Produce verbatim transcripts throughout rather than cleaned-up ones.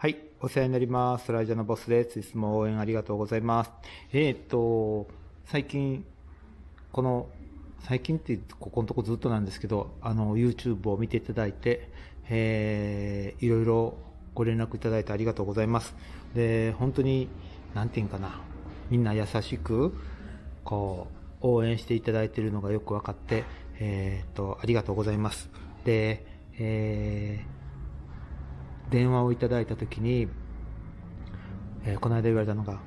はい、お世話になります。スライジャーのボスです。いつも応援ありがとうございます。えー、っと、最近、この、最近ってここのとこずっとなんですけど、あの、YouTube を見ていただいて、えー、いろいろご連絡いただいてありがとうございます。で、本当に、なんていうんかな、みんな優しく、こう、応援していただいているのがよく分かって、えー、っと、ありがとうございます。で、えー、電話をいただいたときに、えー、この間言われたのが、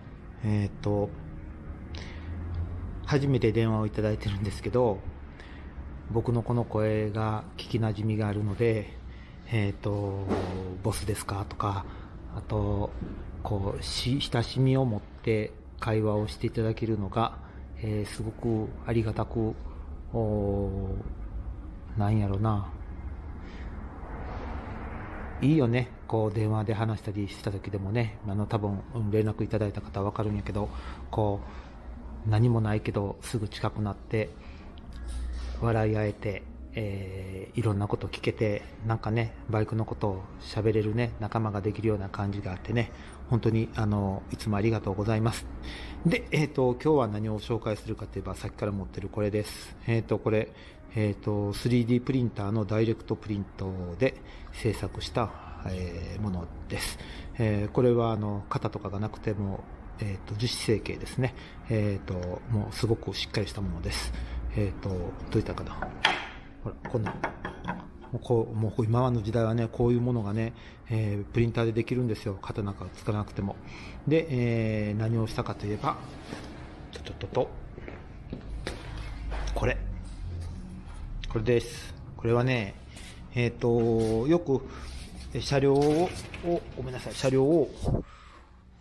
えー、っと、初めて電話をいただいてるんですけど、僕のこの声が聞きなじみがあるので、えー、っと、ボスですかとか、あと、こう、し、親しみを持って会話をしていただけるのが、えー、すごくありがたく、おー、なんやろな、いいよね、こう電話で話したりした時でもね、あの多分連絡いただいた方は分かるんやけど、こう何もないけどすぐ近くなって笑い合えて、えー、いろんなこと聞けて、なんかね、バイクのことを喋れるね、仲間ができるような感じがあってね、本当にあのいつもありがとうございます。で、えっと今日は何を紹介するかといえば、さっきから持ってるこれです。えっとこれ。えーと、スリーディー プリンターのダイレクトプリントで制作した、えー、ものです。えー、これはあの型とかがなくても、えーと、樹脂成形ですね。えーと、もうすごくしっかりしたものです。えーと、どういったかな。ほら、こんな。もうこう、もう今の時代はね、こういうものがね、えー、プリンターでできるんですよ。型なんか使わなくても。で、えー、何をしたかといえば、ちょっとと、これ。これです。これはね、えっと、よく車両を、ごめんなさい、車両を、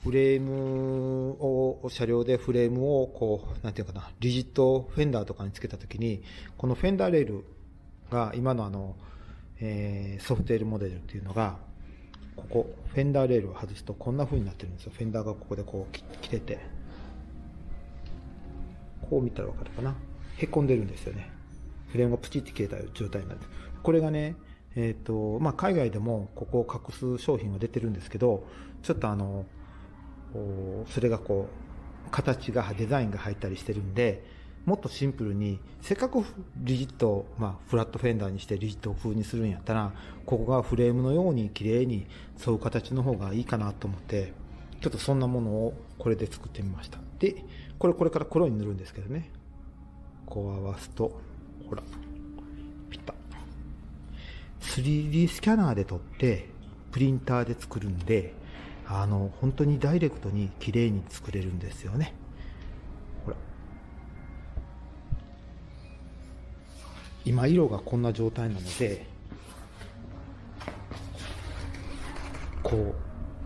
フレームを、車両でフレームを、こう、なんていうかな、リジットフェンダーとかにつけたときに、このフェンダーレールが、今のあの、えー、ソフテールモデルっていうのが、ここ、フェンダーレールを外すとこんな風になってるんですよ。フェンダーがここでこう切れて、こう見たらわかるかな。へこんでるんですよね。フレームがプチって消えた状態になって、これがね、えっと、まあ、海外でもここを隠す商品が出てるんですけど、ちょっとあの、それがこう、形が、デザインが入ったりしてるんで、もっとシンプルに、せっかくリジット、まあ、フラットフェンダーにしてリジット風にするんやったら、ここがフレームのように綺麗に沿う形の方がいいかなと思って、ちょっとそんなものをこれで作ってみました。で、これこれから黒に塗るんですけどね。こう合わすと、ほら、ピッタ。スリーディー スキャナーで撮って、プリンターで作るんで、あの、本当にダイレクトに綺麗に作れるんですよね。ほら。今、色がこんな状態なので、こ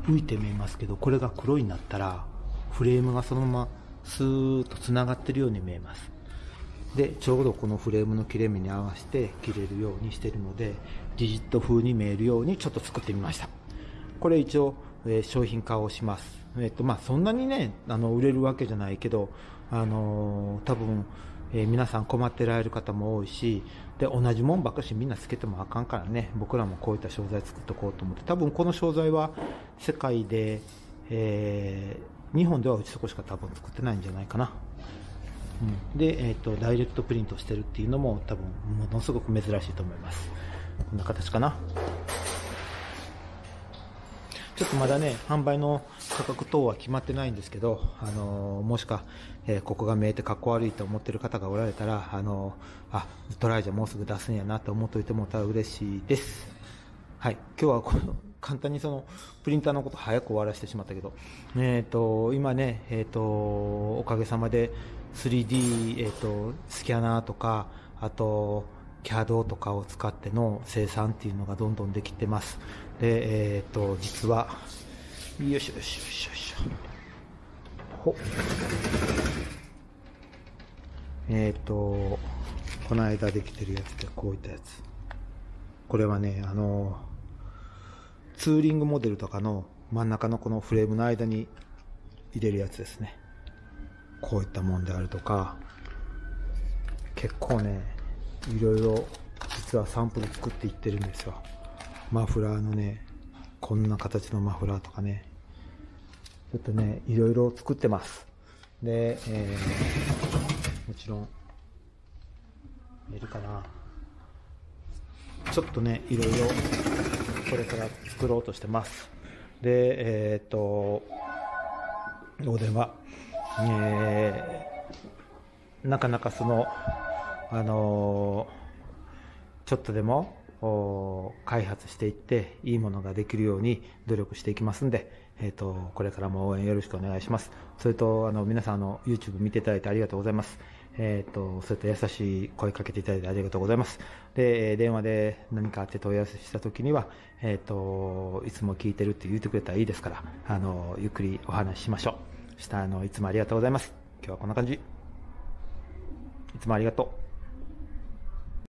う、浮いて見えますけど、これが黒になったら、フレームがそのままスーッとつながってるように見えます。で、ちょうどこのフレームの切れ目に合わせて切れるようにしているので、リジット風に見えるようにちょっと作ってみました。これ一応、えー、商品化をします。えっと、まあ、そんなにね、あの、売れるわけじゃないけど、あのー、多分、えー、皆さん困ってられる方も多いし、で、同じもんばっかしみんなつけてもあかんからね、僕らもこういった商材作っておこうと思って、多分この商材は世界で、えー、日本ではうちそこしか多分作ってないんじゃないかな。うん、で、えっと、ダイレクトプリントしてるっていうのも多分ものすごく珍しいと思います。こんな形かな。ちょっとまだね、販売の価格等は決まってないんですけど、あのー、もしか、えー、ここが見えてかっこ悪いと思ってる方がおられたら、あのー、あ、トライじゃもうすぐ出すんやなと思っておいてもらったら嬉しいです。はい、今日はこの簡単にそのプリンターのこと早く終わらせてしまったけど、えー、と今ね、えー、とおかげさまで スリーディー、えー、とスキャナーとか、あと キャド とかを使っての生産っていうのがどんどんできてます。で、えー、と実はよしよしよしよしほえっ、ー、とこの間できてるやつでこういったやつ、これはね、あのツーリングモデルとかの真ん中のこのフレームの間に入れるやつですね。こういったもんであるとか、結構ね、いろいろ実はサンプル作っていってるんですよ。マフラーのね、こんな形のマフラーとかね、ちょっとね、いろいろ作ってます。で、えー、もちろん、見えるかな。ちょっとね、いろいろこれから作ろうとしてます。で、えっと、お電話、えー、なかなかその、あのー、ちょっとでも開発していっていいものができるように努力していきますんで、えー、とこれからも応援よろしくお願いします。それとあの皆さんあの YouTube 見ていただいてありがとうございます、えー、とそれと優しい声かけていただいてありがとうございます。で電話で何かあって問い合わせした時には、えー、といつも聞いてるって言ってくれたらいいですから、あのゆっくりお話ししましょう。下あのいつもありがとうございます。今日はこんな感じ。いつもありがとう。